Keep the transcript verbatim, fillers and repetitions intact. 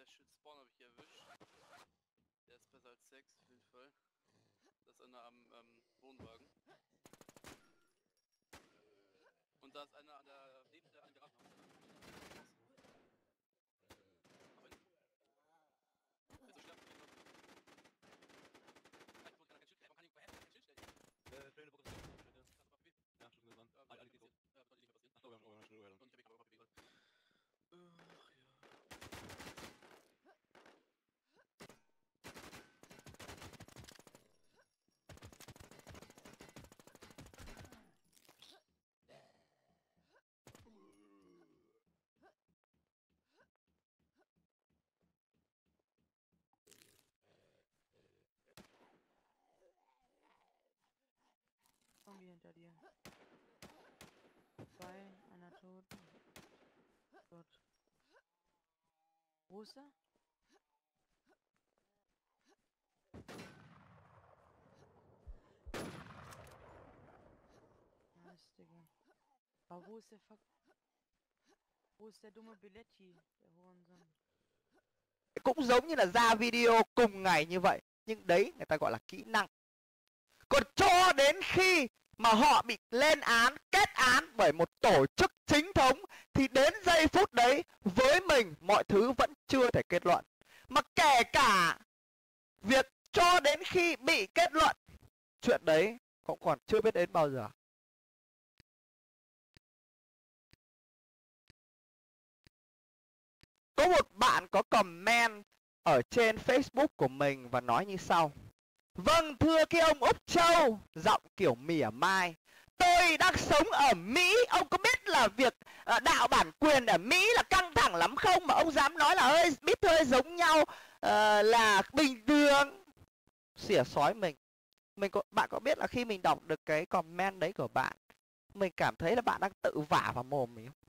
der Shitspawn habe ich hier erwischt. Der ist besser als sechs, auf jeden Fall. Das ist einer am ähm, Wohnwagen. Und da ist einer an der neben der Angrabung. Aber nicht. Also schlafen wir noch. Ich wollte kein Schild, man kann nicht behält, kein Schild stellen. Äh, schöne Bock, schöne. Ja, schon gesandt. Ja, alle geht so. Ja, sollte nicht passieren. Ach, wir haben auch schon gehört. Und ich habe mich aber auch bewegt. Ach ja. Zombie hinter dir. Zwei, einer tot. Gott. Wo ist er? Nice, Digga. Aber wo ist der Fuck? Wo ist der dumme Belletti? Der Hohensohn. Cũng giống như là ra video cùng ngày như vậy. Nhưng đấy người ta gọi là kỹ năng. Còn cho đến khi mà họ bị lên án, kết án bởi một tổ chức chính thống thì đến giây phút đấy với mình mọi thứ vẫn chưa thể kết luận. Mà kể cả việc cho đến khi bị kết luận, chuyện đấy cũng còn chưa biết đến bao giờ. Có một bạn có comment ở trên Facebook của mình và nói như sau. Vâng, thưa cái ông Úc Châu, giọng kiểu mỉa mai. Tôi đang sống ở Mỹ, ông có biết là việc đạo bản quyền ở Mỹ là căng thẳng lắm không? Mà ông dám nói là hơi biết hơi giống nhau, uh, là bình thường. Xỉa sói mình. Mình có, bạn có biết là khi mình đọc được cái comment đấy của bạn, mình cảm thấy là bạn đang tự vả vào mồm mình không?